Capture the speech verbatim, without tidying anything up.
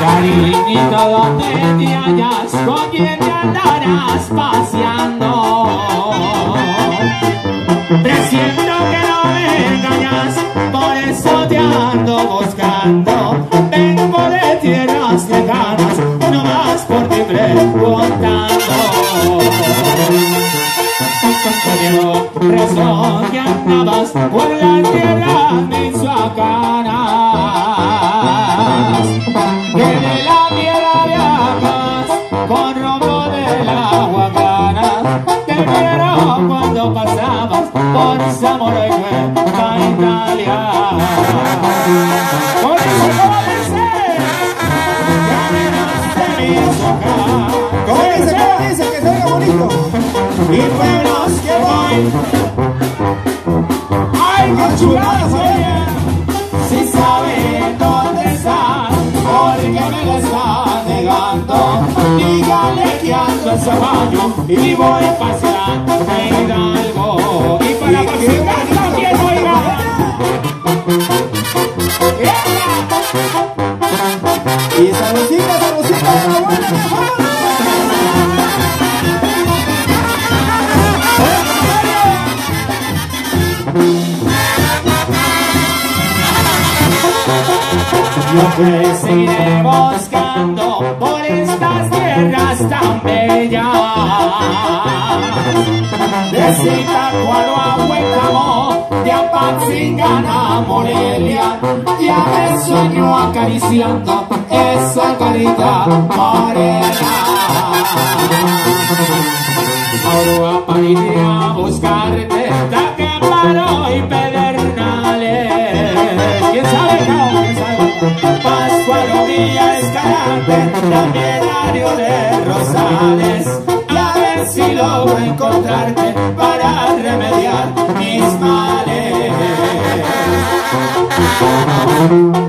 Carinito, donde te hallas, con quien te andarás paseando. Presiento que no me engañas, por eso te ando buscando. Vengo de tierras lejanas, no más por ti preguntando. Llevo razón que andabas por las tierras michoacanas, que de la tierra viajas con rumbo de la Huacana. Te fueron cuando pasabas por Zamora y Cuenca, Italia. Por eso no pensé que me naste Michoacán. ¿Cómo dice? ¿Cómo dice? Que se oiga bonito. Y pueblos que voy, ay, qué chuladas, oye. Si saben dónde están, porque me lo están negando. Díganle que ando en Sabaño y voy paseando en Hidalgo. Y para pasear también voy a... Y esa lucita, esa lucita de la buena, mejor. Yo pues iré buscando por estas tierras tan bellas, de Zitácuaro a Huecamo, de Apatzingán a Morelia. Ya me sueño acariciando esa carita morena. Ahora para iré a buscarte Tacámbaro y Pedernales. ¿Quién sabe cómo? Pascual Villa Escalante, también Dario de Rosales. A ver si logro encontrarte para remediar mis males.